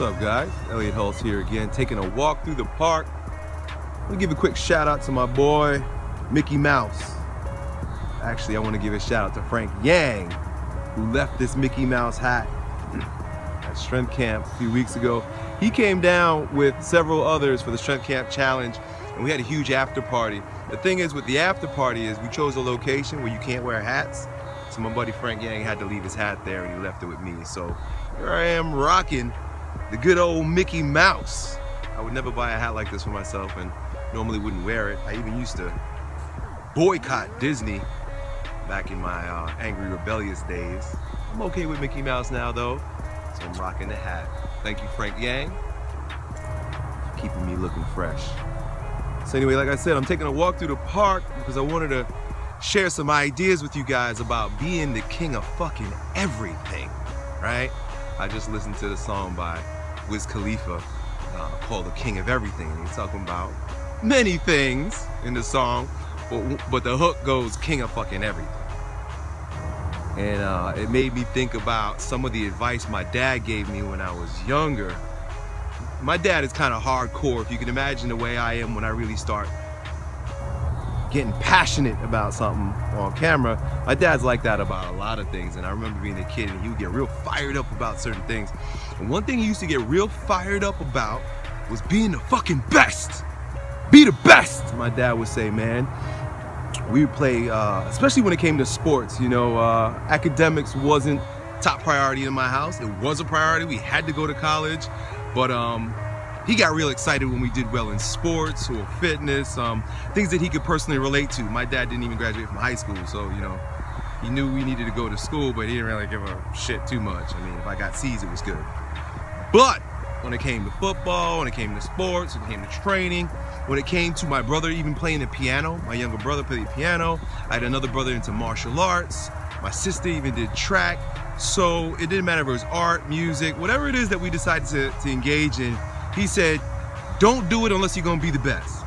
What's up, guys? Elliott Hulse here again, taking a walk through the park. I'm gonna give a quick shout out to my boy, Mickey Mouse. Actually, I wanna give a shout out to Frank Yang, who left this Mickey Mouse hat at Strength Camp a few weeks ago. He came down with several others for the Strength Camp Challenge, and we had a huge after party. The thing is with the after party is we chose a location where you can't wear hats. So my buddy Frank Yang had to leave his hat there and he left it with me. So here I am rocking the good old Mickey Mouse. I would never buy a hat like this for myself and normally wouldn't wear it. I even used to boycott Disney back in my angry, rebellious days. I'm okay with Mickey Mouse now though, so I'm rocking the hat. Thank you, Frank Yang, for keeping me looking fresh. So anyway, like I said, I'm taking a walk through the park because I wanted to share some ideas with you guys about being the king of fucking everything, right? I just listened to the song by Wiz Khalifa called The King of Everything. He's talking about many things in the song, but the hook goes king of fucking everything. And it made me think about some of the advice my dad gave me when I was younger. My dad is kind of hardcore, if you can imagine the way I am when I really start getting passionate about something on camera. My dad's like that about a lot of things, and I remember being a kid and he would get real fired up about certain things. And one thing he used to get real fired up about was being the fucking best. Be the best, my dad would say, man. We would play, especially when it came to sports, you know, academics wasn't top priority in my house. It was a priority, we had to go to college, but he got real excited when we did well in sports or fitness, things that he could personally relate to. My dad didn't even graduate from high school, so, you know, he knew we needed to go to school, but he didn't really give a shit too much. I mean, if I got C's, it was good. But when it came to football, when it came to sports, when it came to training, when it came to my brother even playing the piano, my younger brother played the piano, I had another brother into martial arts, my sister even did track, so it didn't matter if it was art, music, whatever it is that we decided to engage in, he said, don't do it unless you're gonna be the best.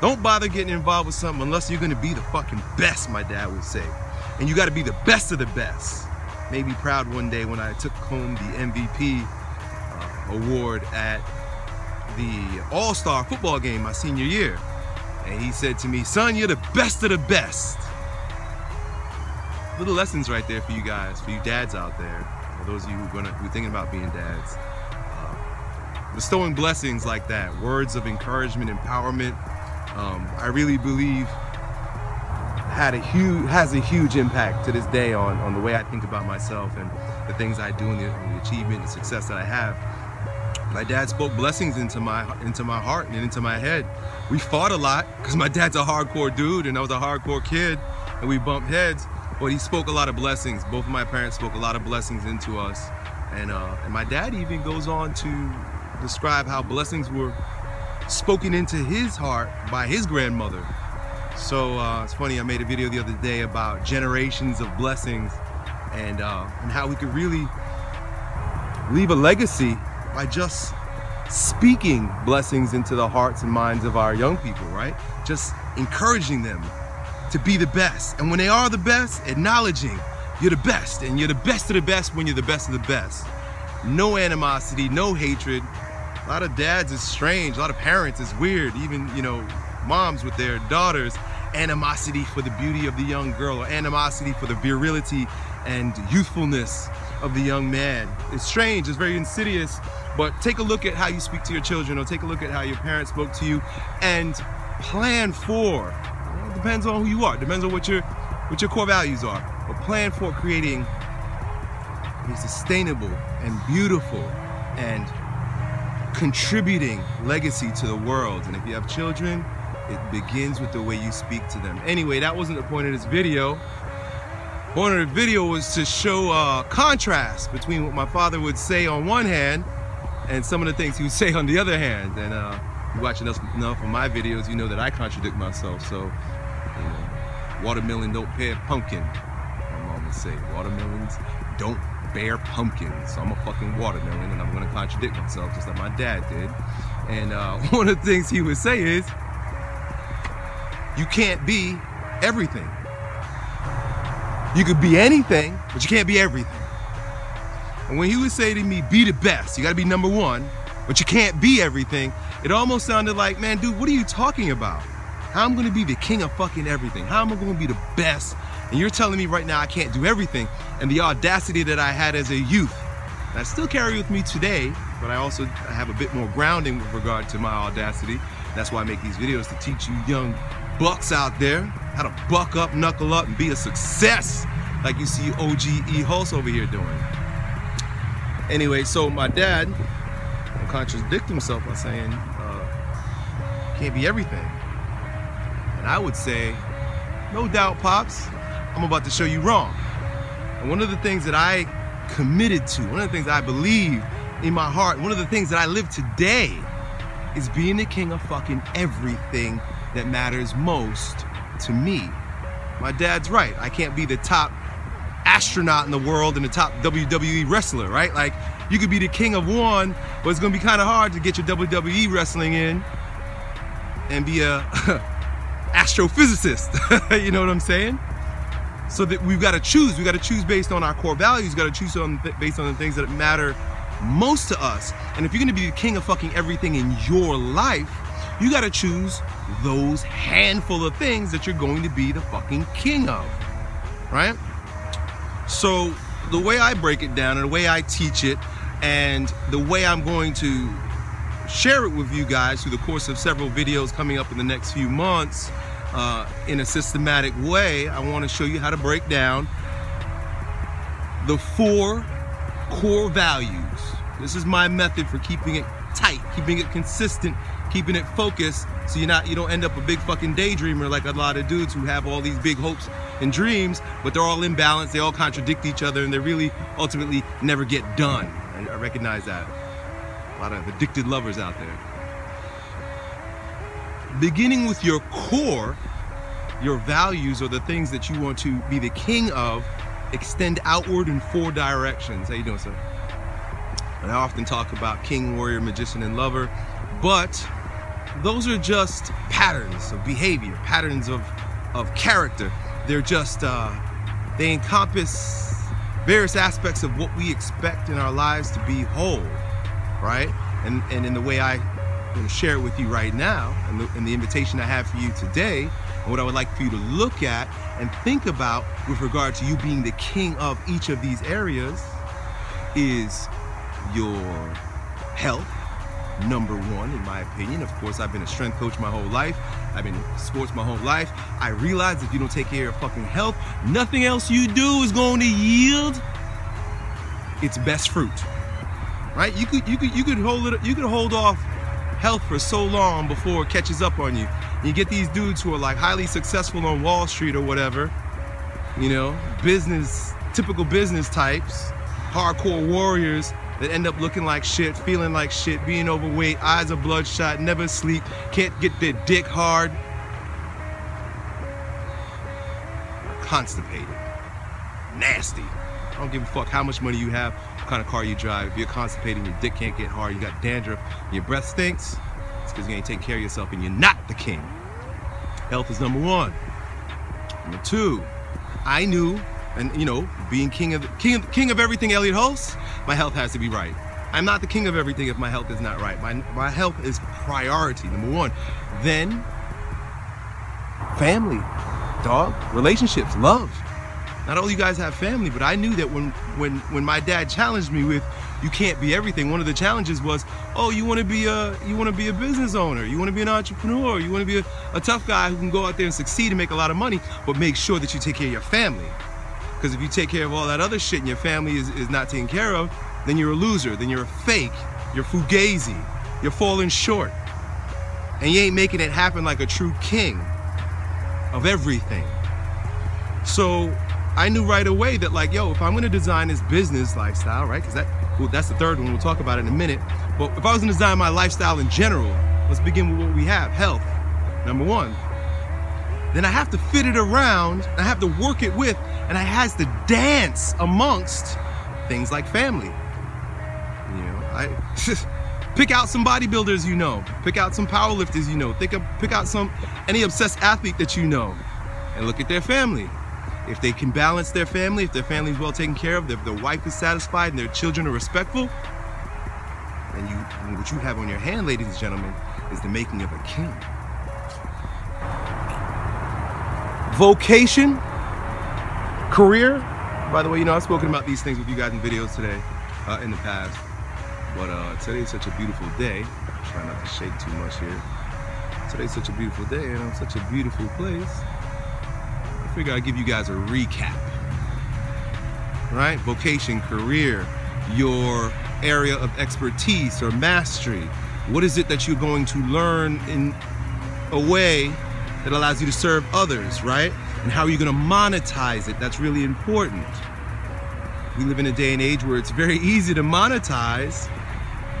Don't bother getting involved with something unless you're gonna be the fucking best, my dad would say. And you gotta be the best of the best. Made me proud one day when I took home the MVP award at the All-Star football game my senior year. And he said to me, son, you're the best of the best. Little lessons right there for you guys, for you dads out there, for those of you who are thinking about being dads. Bestowing blessings like that, words of encouragement, empowerment, I really believe has a huge impact to this day on the way I think about myself and the things I do and the achievement and success that I have. My dad spoke blessings into my heart and into my head. We fought a lot because my dad's a hardcore dude and I was a hardcore kid and we bumped heads, but he spoke a lot of blessings. Both of my parents spoke a lot of blessings into us, and my dad even goes on to describe how blessings were spoken into his heart by his grandmother. So it's funny, I made a video the other day about generations of blessings and how we could really leave a legacy by just speaking blessings into the hearts and minds of our young people, right? Just encouraging them to be the best. And when they are the best, acknowledging you're the best, and you're the best of the best when you're the best of the best. No animosity, no hatred. A lot of dads is strange, a lot of parents is weird, even, you know, moms with their daughters. Animosity for the beauty of the young girl, or animosity for the virility and youthfulness of the young man. It's strange, it's very insidious, but take a look at how you speak to your children, or take a look at how your parents spoke to you, and plan for, well, it depends on who you are, it depends on what your core values are, but plan for creating a sustainable and beautiful and contributing legacy to the world. And if you have children, it begins with the way you speak to them. Anyway, that wasn't the point of this video. The point of the video was to show contrast between what my father would say on one hand and some of the things he would say on the other hand. And you watch enough of my videos, you know that I contradict myself. So, you know, watermelon don't bear pumpkin. My mom would say, watermelons don't bear pumpkins. So I'm a fucking watermelon and I'm gonna contradict myself just like my dad did. And one of the things he would say is, you can't be everything. You could be anything, but you can't be everything. And when he would say to me, be the best, you gotta be number one, but you can't be everything, it almost sounded like, man, dude, what are you talking about? How am I gonna be the king of fucking everything? How am I gonna be the best? And you're telling me right now I can't do everything. And the audacity that I had as a youth, and I still carry with me today, but I also have a bit more grounding with regard to my audacity. That's why I make these videos, to teach you young bucks out there how to buck up, knuckle up, and be a success, like you see OGE Hulse over here doing. Anyway, so my dad will contradict himself by saying, can't be everything. And I would say, no doubt, Pops, I'm about to show you wrong. And one of the things that I committed to, one of the things I believe in my heart, one of the things that I live today, is being the king of fucking everything that matters most to me. My dad's right. I can't be the top astronaut in the world and the top WWE wrestler, right? Like, you could be the king of one, but it's gonna be kind of hard to get your WWE wrestling in and be a astrophysicist, you know what I'm saying? So that we've gotta choose. We gotta choose based on our core values. We gotta choose based on the things that matter most to us. And if you're gonna be the king of fucking everything in your life, you gotta choose those handful of things that you're going to be the fucking king of, right? So the way I break it down and the way I teach it and the way I'm going to share it with you guys through the course of several videos coming up in the next few months, in a systematic way, I wanna show you how to break down the four core values. This is my method for keeping it tight, keeping it consistent, keeping it focused, so you don't end up a big fucking daydreamer like a lot of dudes who have all these big hopes and dreams, but they're all imbalanced, they all contradict each other, and they really ultimately never get done. And I recognize that. A lot of addicted lovers out there. Beginning with your core, your values are the things that you want to be the king of, extend outward in four directions. How you doing, sir? And I often talk about king, warrior, magician, and lover, but those are just patterns of behavior, patterns of character. They're just, they encompass various aspects of what we expect in our lives to be whole, right? And in the way I will share it with you right now, and the invitation I have for you today, and what I would like for you to look at and think about with regard to you being the king of each of these areas, is your health, number one, in my opinion. Of course, I've been a strength coach my whole life. I've been in sports my whole life. I realize if you don't take care of fucking health, nothing else you do is going to yield its best fruit, right? You could hold off health for so long before it catches up on you. You get these dudes who are like highly successful on Wall Street or whatever, you know, business, typical business types, hardcore warriors, that end up looking like shit, feeling like shit, being overweight, eyes are bloodshot, never sleep, can't get their dick hard, constipated, nasty. I don't give a fuck how much money you have, what kind of car you drive. If you're constipated, your dick can't get hard, you got dandruff, your breath stinks, it's because you ain't taking care of yourself and you're not the king. Health is number one. Number two, I knew, and you know, being king of everything, Elliott Hulse, my health has to be right. I'm not the king of everything if my health is not right. My health is priority, number one. Then, family, dog, relationships, love. Not all you guys have family, but I knew that when my dad challenged me with, you can't be everything, one of the challenges was, oh, you want to be a business owner, you want to be an entrepreneur, you want to be a tough guy who can go out there and succeed and make a lot of money, but make sure that you take care of your family. Because if you take care of all that other shit and your family is not taken care of, then you're a loser, then you're a fake, you're fugazi, you're falling short. And you ain't making it happen like a true king of everything. So I knew right away that, like, yo, if I'm gonna design this business lifestyle, right? Because that's the third one, we'll talk about it in a minute. But if I was gonna design my lifestyle in general, let's begin with what we have, health, number one. Then I have to fit it around, I have to work it with, and it has to dance amongst things like family. You know, I pick out some bodybuilders you know, pick out some powerlifters you know, pick out any obsessed athlete that you know, and look at their family. If they can balance their family, if their family is well taken care of, if their wife is satisfied and their children are respectful, then what you have on your hand, ladies and gentlemen, is the making of a king. Vocation, career. By the way, you know, I've spoken about these things with you guys in videos today, in the past. But today's such a beautiful day. I'm trying not to shake too much here. Today's such a beautiful day and I'm such a beautiful place. I figure I'd give you guys a recap. Right? Vocation, career, your area of expertise or mastery. What is it that you're going to learn in a way that allows you to serve others, right? And how are you going to monetize it? That's really important. We live in a day and age where it's very easy to monetize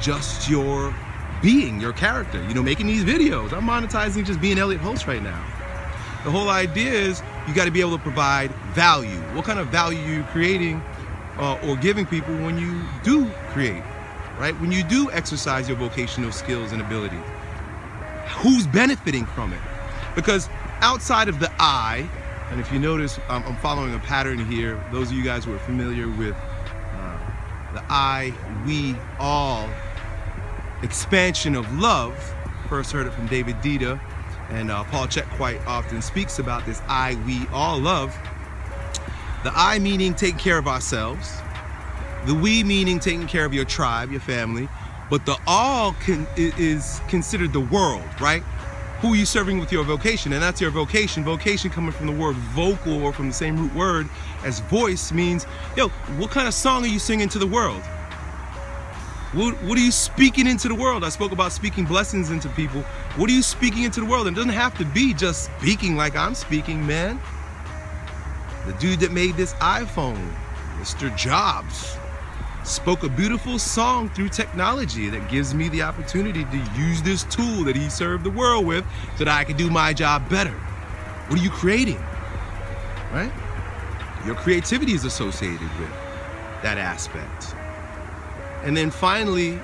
just your being, your character. You know, making these videos. I'm monetizing just being Elliott Hulse right now. The whole idea is you got to be able to provide value. What kind of value are you creating or giving people when you do create, right? When you do exercise your vocational skills and abilities. Who's benefiting from it? Because outside of the I, and if you notice, I'm following a pattern here. Those of you guys who are familiar with the I, we, all expansion of love, first heard it from David Dita, and Paul Check quite often speaks about this I, we, all love. The I meaning taking care of ourselves, the we meaning taking care of your tribe, your family, but the all is considered the world, right? Who are you serving with your vocation? And that's your vocation. Vocation coming from the word vocal, or from the same root word as voice, means, yo, what kind of song are you singing to the world? What are you speaking into the world? I spoke about speaking blessings into people. What are you speaking into the world? And it doesn't have to be just speaking like I'm speaking, man. The dude that made this iPhone, Mr. Jobs, spoke a beautiful song through technology that gives me the opportunity to use this tool that he served the world with so that I can do my job better. What are you creating, right? Your creativity is associated with that aspect. And then finally,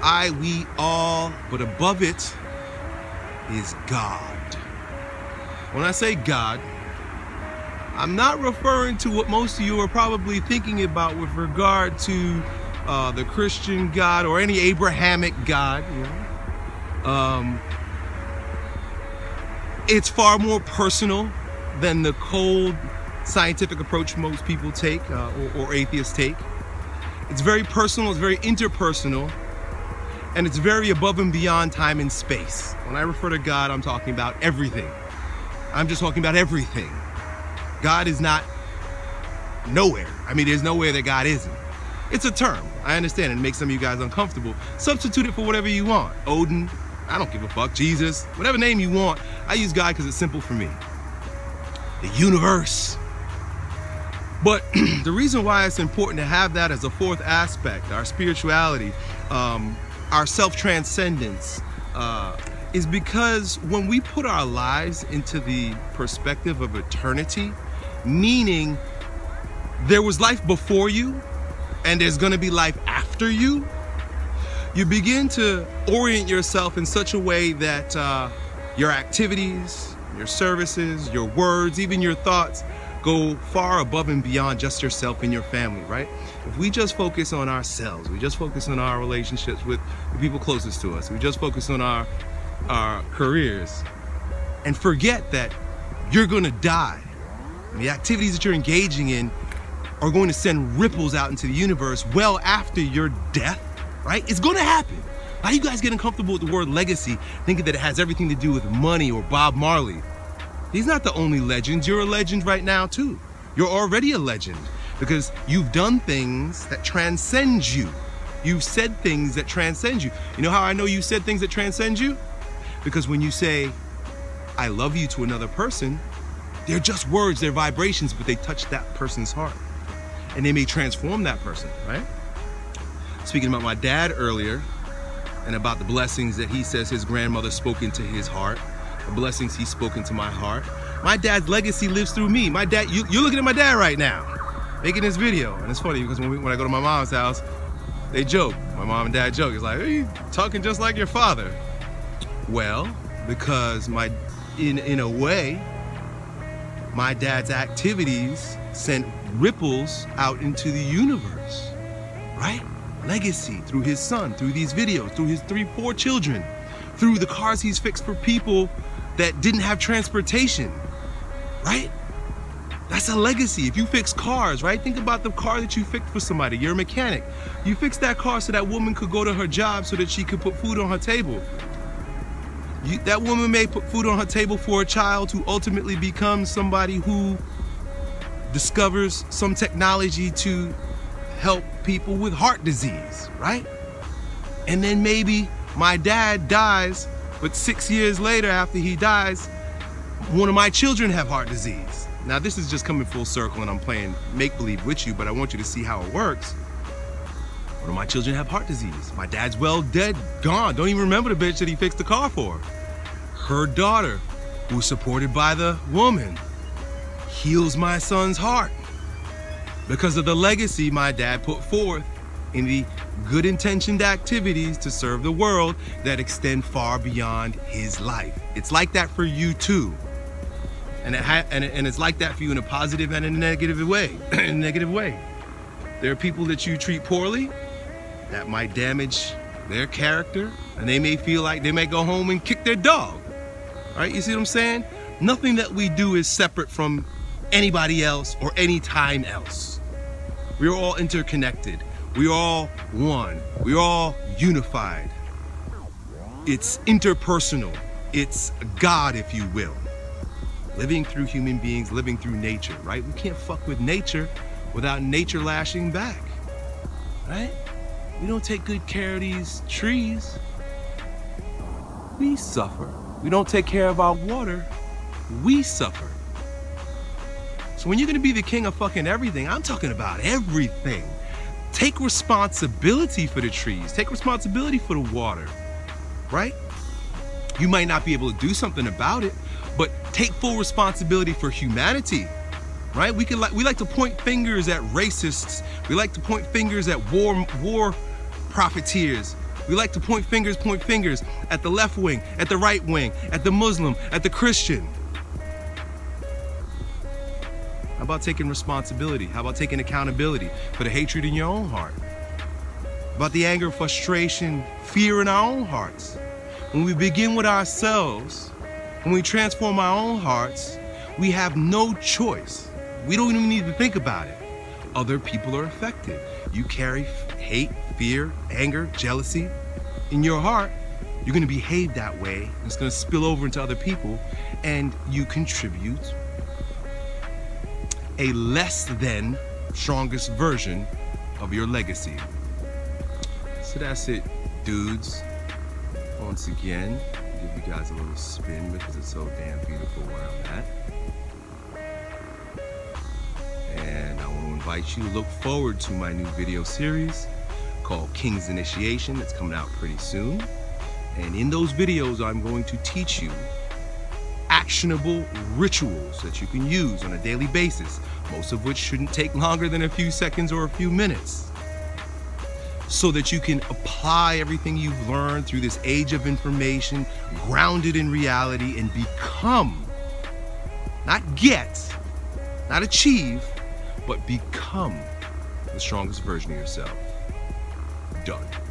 I, we, all, but above it is God. When I say God, I'm not referring to what most of you are probably thinking about with regard to the Christian God or any Abrahamic God. You know? It's far more personal than the cold scientific approach most people take or atheists take. It's very personal, it's very interpersonal, and it's very above and beyond time and space. When I refer to God, I'm talking about everything. I'm just talking about everything. God is not nowhere. I mean, there's nowhere that God isn't. It's a term. I understand it makes some of you guys uncomfortable. Substitute it for whatever you want. Odin, I don't give a fuck. Jesus, whatever name you want. I use God because it's simple for me. The universe. But the reason why it's important to have that as a fourth aspect, our spirituality, our self-transcendence, is because when we put our lives into the perspective of eternity, meaning there was life before you and there's gonna be life after you, you begin to orient yourself in such a way that your activities, your services, your words, even your thoughts go far above and beyond just yourself and your family, right? If we just focus on ourselves, we just focus on our relationships with the people closest to us, we just focus on our careers and forget that you're gonna die. And the activities that you're engaging in are going to send ripples out into the universe well after your death, right? It's gonna happen. Why are you guys getting comfortable with the word legacy, thinking that it has everything to do with money or Bob Marley? He's not the only legend. You're a legend right now too. You're already a legend because you've done things that transcend you. You've said things that transcend you. You know how I know you said things that transcend you? Because when you say, I love you to another person, they're just words, they're vibrations, but they touch that person's heart. And they may transform that person, right? Speaking about my dad earlier, and about the blessings that he says his grandmother spoke into his heart, the blessings he spoke into my heart. My dad's legacy lives through me. My dad, you're looking at my dad right now, making this video. And it's funny because when I go to my mom's house, they joke, my mom and dad joke. It's like, hey, talking just like your father. Well, because in a way, my dad's activities sent ripples out into the universe, right? Legacy through his son, through these videos, through his 3-4 children, through the cars he's fixed for people that didn't have transportation, right? That's a legacy. If you fix cars, right? Think about the car that you fixed for somebody. You're a mechanic. You fixed that car so that woman could go to her job so that she could put food on her table. That woman may put food on her table for a child who ultimately becomes somebody who discovers some technology to help people with heart disease, right? And then maybe my dad dies, but 6 years later after he dies, one of my children have heart disease. Now this is just coming full circle and I'm playing make-believe with you, but I want you to see how it works. One of my children have heart disease. My dad's well dead, gone. Don't even remember the bitch that he fixed the car for. Her daughter, who was supported by the woman, heals my son's heart because of the legacy my dad put forth in the good-intentioned activities to serve the world that extend far beyond his life. It's like that for you too. And it's like that for you in a positive and in a negative way. There are people that you treat poorly that might damage their character, and they may feel like they may go home and kick their dog. All right, you see what I'm saying? Nothing that we do is separate from anybody else or any time else. We're all interconnected. We're all one. We're all unified. It's interpersonal. It's God, if you will. Living through human beings, living through nature, right? We can't fuck with nature without nature lashing back, right? We don't take good care of these trees, we suffer. We don't take care of our water, we suffer. So when you're gonna be the king of fucking everything, I'm talking about everything. Take responsibility for the trees, take responsibility for the water, right? You might not be able to do something about it, but take full responsibility for humanity, right? We like to point fingers at racists. We like to point fingers at war profiteers. We like to point fingers at the left wing, at the right wing, at the Muslim, at the Christian. How about taking responsibility? How about taking accountability for the hatred in your own heart? About the anger, frustration, fear in our own hearts? When we begin with ourselves, when we transform our own hearts, we have no choice. We don't even need to think about it. Other people are affected. You carry hate, fear, anger, jealousy in your heart, you're gonna behave that way. It's gonna spill over into other people, and you contribute a less than strongest version of your legacy. So that's it, dudes. Once again, give you guys a little spin because it's so damn beautiful where I'm at. And I want to invite you to look forward to my new video series called King's Initiation that's coming out pretty soon. And in those videos, I'm going to teach you actionable rituals that you can use on a daily basis, most of which shouldn't take longer than a few seconds or a few minutes, so that you can apply everything you've learned through this age of information, grounded in reality, and become, not get, not achieve, but become the strongest version of yourself. Done.